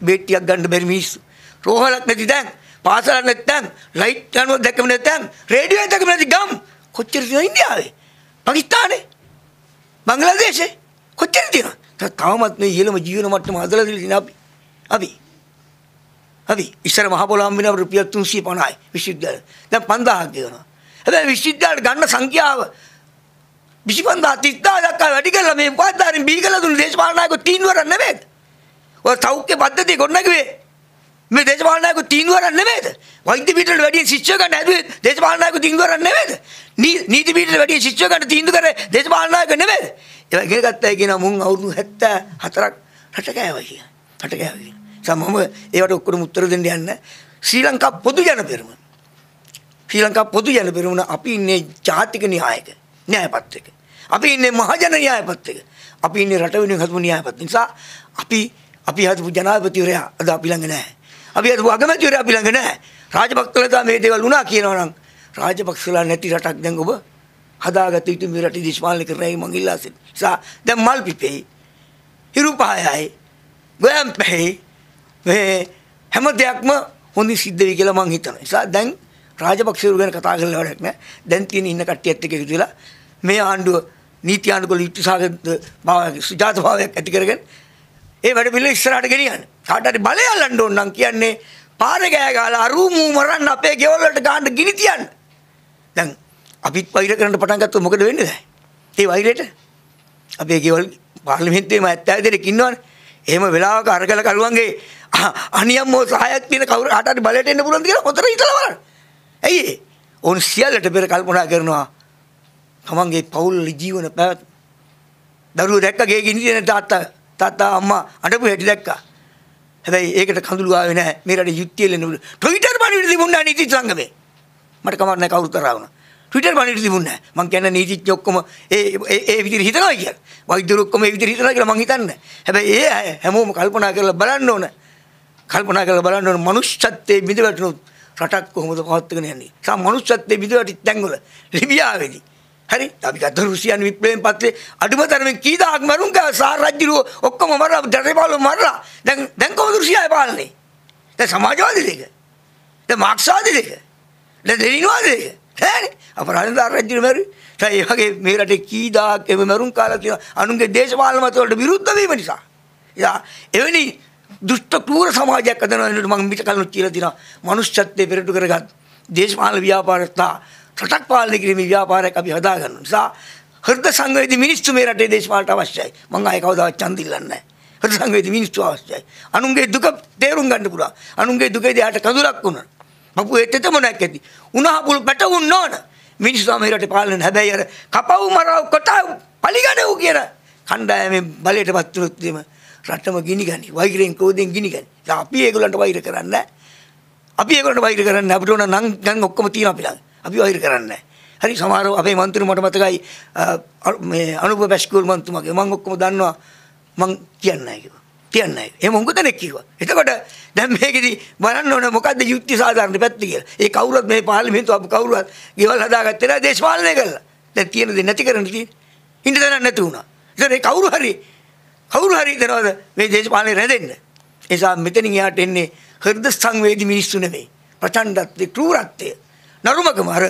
බේට්ටියක් ගන්න බැරි මිනිස්සු. රෝහලක් නැති දැන්, පාසලක් නැති දැන්, ලයිට් යනවත් දැකම නැති දැන්, රේඩියෝ එකක් නැති ගම්. කොච්චර තියෙනවද ඉන්දියාවේ? පාකිස්තානේ? බංග්ලාදේශේ? කොච්චර තියෙනවද? තවමත් මේ ඉහළම ජීවන මට්ටම හදලා දෙන්නේ අපි. අපි ඉස්සර මහ පොළොව හම්බ වෙනවා රුපියල් 350යි විශ්වවිද්‍යාල. දැන් 5000ක් දෙනවා. හැබැයි විශ්වවිද්‍යාලට ගන්න සංඛ්‍යාව 25000 දක්වා වැඩි කරලා මේ උපාධිධාරීන් බිහි කළ දුන්නේ දේශපාලන නායකයෝ තීන්දුවරක් නෙමෙයිද? ඔය සෞඛ්‍ය පද්ධතිය ගොඩනැගුවේ මේ දේශපාලන නායකයෝ තීන්දුවරක් නෙමෙයිද? වෛද්‍ය පීඨවලට වැඩියෙන් ශිෂ්‍යයෝ ගන්න හැදුවේ දේශපාලන නායකයෝ තීන්දුවරක් නෙමෙයිද? නීති පීඨවලට වැඩියෙන් ශිෂ්‍යයෝ ගන්න තීන්දුව කරේ දේශපාලන නායකයෝ නෙමෙයිද? ඒවා ඉගෙන ගත්තා කියනවා මුන් අවුරුදු 74ක් රට ගෑවා කියලා. රට ගෑවා කියලා. සමහම ඒවට ඔක්කොම උත්තර දෙන්න යන්න ශ්‍රී ලංකා පොදු ජන පෙරමුණ. ශ්‍රී ලංකා පොදු ජන පෙරමුණ අපි ඉන්නේ ජාතික න්‍යායක න්‍යායපත්‍රයක. අපි ඉන්නේ මහජන න්‍යායපත්‍රයක. අපි ඉන්නේ රට වෙනුවෙන් හදපු න්‍යායපත්‍ර නිසා අපි හදපු ජනාධිපතිවරයා අද අපි ළඟ නැහැ. අපි හදපු අගමැතිවරයා අපි ළඟ නැහැ. රාජපක්ෂලා මේ දේවල් වුණා කියනවා නම් රාජපක්ෂලා නැති රටක් දැන් ඔබ හදාගත්ත යුතු මේ රටේ දේශපාලනය කරන්නයි මං ඉල්ලා සිටින්නේ. නිසා දැන් මල් පිපෙයි. හිරු පහයයි. ගොයම් පහයි. මේ හැම දෙයක්ම හොඳින් සිද්ධ වෙයි කියලා මං හිතනවා. නිසා දැන් රාජපක්ෂවරු ගැන කතා කරලා වැඩක් නැහැ. දැන් තියෙන ඉන්න කට්ටියත් එක්ක එකතු වෙලා මේ ආණ්ඩුව නීති ආණ්ඩුවක යුක්තිසහගත සුජාත භාවයක් ඇති කරගෙන ඒ වැඩ පිළිවෙල ඉස්සරහට ගෙනියන්න. කාට හරි බලය අල්ලන්න ඕන නම් කියන්නේ පාරේ ගෑ ගාලා අරු මූ මරන්න අපේ ගෙවල් වලට ගාන්න ගිනි තියන්න. දැන් අපිත් වෛර කරන්න පටන් ගත්තොත් මොකද වෙන්නේ දැන්? ඒ වෛරයට අපේ ගෙවල් පාර්ලිමේන්තුවේම 70 දෙනෙක් ඉන්නවනේ. එහෙම වෙලාවක අරගල කරුවන්ගේ අනියම්මෝ සහායක් කියන කවුරු හටරි බලයට එන්න පුළුවන්ද කියලා හොතර හිතලා බලන්න. ඇයි ඕන් සියල්ලට පෙර කල්පනා කරනවා තමන්ගේ පෞල් ජීවන පැවැත්ම. දරුවෝ දැක්ක ගේ ගිනිදෙන තාත්තා අම්මා අඬපු හැටි දැක්කා. හැබැයි ඒකට කඳුළු ආවේ නැහැ. මේ රටේ යුක්තිය ලෙන්න ට්විටර් බණිවිඩ තිබුණා නීති සංගමේ. මට කමක් නැහැ කවුරු තරහා වුණා. ට්විටර් බණිවිඩ තිබුණා. මං කියන්නේ නීතිඥ ඔක්කොම ඒ විදිහට හිතනවා කියලා. වෛද්‍යවරු ඔක්කොම ඒ විදිහට හිතනවා කියලා මං හිතන්නේ. හැබැයි ඒ හැමෝම කල්පනා කරලා බලන්න ඕන. කල්පනා කරලා බලන්න ඕන මනුෂ්‍යත්වයේ බිඳවැටුණු රටක් කොහොමද පවත්වාගෙන යන්නේ? සා මනුෂ්‍යත්වයේ බිඳවැටි තැන්වල ලිබියාවේදී. හරි අපි ගත්ත රුසියානු විප්ලවයෙන් පස්සේ අඩුම තරමේ කී දහක් මරුන් ගා සාර් රජුරෝ ඔක්කොම මරලා දරේපාලෝ මරලා. දැන් කොහොමද රුසියාවේ පාලනේ? දැන් සමාජවාදී දෙක. දැන් මාක්ස්වාදී දෙක. දැන් ලෙනින්වාදී දෙක. හරි අපරාධ දාර රජුරෝ මරි. ඒ වගේ මේ රටේ කී දහක් එම මරුන් කාලා තියෙන අනුන්ගේ දේශපාලන මතවලට විරුද්ධ වීම නිසා. එවැනි දුෂ්ට ක්‍රූර සමාජයක් හදනවා වෙනුවට මම මිට කලනොත් කියලා දිනවා මනුෂ්‍යත්වයේ පෙරටු කරගත් දේශපාලන ව්‍යාපාරස්ථා රටක් පාලනය කිරීමේ ව්‍යාපාරයක් අපි හදා ගන්න නිසා හෘද සංවේදී මිනිස්සු මේ රටේ දේශපාලනට අවශ්‍යයි. මම ආයේ කවදාවත් ඡන්ද ඉල්ලන්නේ නැහැ. හෘද සංවේදී මිනිස්සු අවශ්‍යයි. අනුන්ගේ දුක තේරුම් ගන්න පුළුවන්. අනුන්ගේ දුකේ දෙයට කඳුලක් වුණා. බපු ඒකෙත මොනක් ඇති. උනහපුල් පැටවුන් නොවන මිනිස්සු තමයි රටේ පාලනය. හැබැයි අර කපව් මරව කොටව් පලිගඩව් කියන කණ්ඩායමේ බලයටපත් වුණොත් එීම රටම ගිනිගනි වෛරයෙන් කෝදෙන් ගිනිගනි. අපි ඒගොල්ලන්ට වෛර කරන්නේ නැහැ. අපි ඒගොල්ලන්ට වෛර කරන්නේ නැහැ. අපිට ඕන නම් ගන් ඔක්කොම තියෙන අපි ළඟ. අපි වෛර කරන්නේ නැහැ. හරි සමහරව අපේ മന്ത്രി මට මතකයි මේ අනුභව බැස්කෝල් മന്ത്രിතුමාගේ මම ඔක්කොම දන්නවා මම කියන්නේ නැහැ කිව්වා. කියන්නේ නැහැ. එහෙම උංගුතනෙක් කිව්වා. එතකොට දැන් මේකෙදි බලන්න ඕන මොකද්ද යුක්ති සාධාරණ පැත්ත කියලා. ඒ කවුරුත් මේ පාර්ලිමේන්තුව අප කවුරුත් ගෙවල් හදාගත්තේ නැහැ දේශපාලනය කළා. දැන් තියෙන දේ නැති කරන්න තියෙන්නේ. ඉන්න දණක් නැති වුණා. ඒතර ඒ කවුරු හරි කවුරු හරි දෙනවද මේ දේශපාලනේ රැඳෙන්න? ඒ නිසා මෙතනින් එහාට එන්නේ හෘද සංවේදී මිනිස්සු නෙමෙයි. ප්‍රචණ්ඩත්වයේ ක්‍රූරත්වයේ නරුමකම අර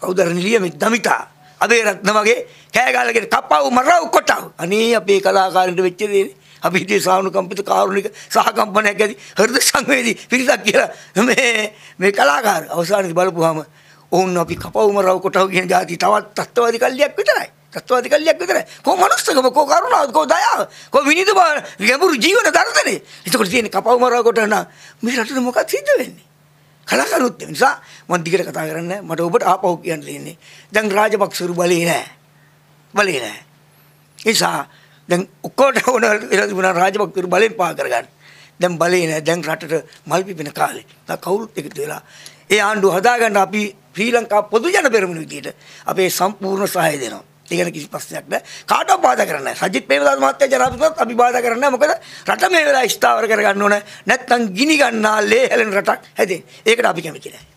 කවුද නිලියමේ දමිතා අබේරත්න වගේ කෑගාලගෙන කපව මරව කොටව. අනේ අපේ කලාකාරින්ට වෙච්ච දේ අපි හිතේ සානුකම්පිත කාරුණික සහකම්පනයක් ඇති හෘද සංවේදී පිරිසක් කියලා මේ කලාකාර අවසානයේ බලපුවාම ඕන්න අපි කපව මරව කොටව කියන જાති තවත් තත්ත්වවාදී කල්ලියක් විතරයි. තත්ත්වවාදී කල්ලියක් විතරයි. කොහොම මනුස්සකම කොහොම කරුණාව කොහොම දයාව කොහොම විනිත බව ගැඹුරු ජීවන දර්ශනේ. ඒකට තියෙන කපව මරව කොට නා මේ රටේ මොකක්ද සිද්ධ වෙන්නේ? කලකරුත් වෙන නිසා මම දිගට කතා කරන්නේ මට ඔබට ආපහු කියන්න තියෙන්නේ. දැන් රාජපක්ෂවරු බලේ නැහැ. බලේ නැහැ. ඒසා දැන් ඔක්කොට ඕන ඉරදුනා රාජපක්ෂවරු බලෙන් පා කරගන්න. දැන් බලේ නැහැ. දැන් රටට මල් පිපෙන කාලේ. දැන් කවුරුත් එකතු වෙලා ඒ ආණ්ඩුව හදාගන්න අපි ශ්‍රී ලංකා පොදු ජන පෙරමුණ විදියට අපේ සම්පූර්ණ සහාය දෙනවා. ඒ ගැන කිසි ප්‍රශ්නයක් නැහැ. කාටවත් බාධා කරන්නේ නැහැ. සජිත් ප්‍රේමදාස මහත්තයා ජනාධිපතිවත් අපි බාධා කරන්නේ නැහැ. මොකද රට මේ වෙලාව ස්ථාවර කරගන්න ඕන. නැත්නම් ගිනි ගන්නා ලේ හැලෙන රටක් හැදෙන්නේ. ඒකට අපි කැමති නැහැ.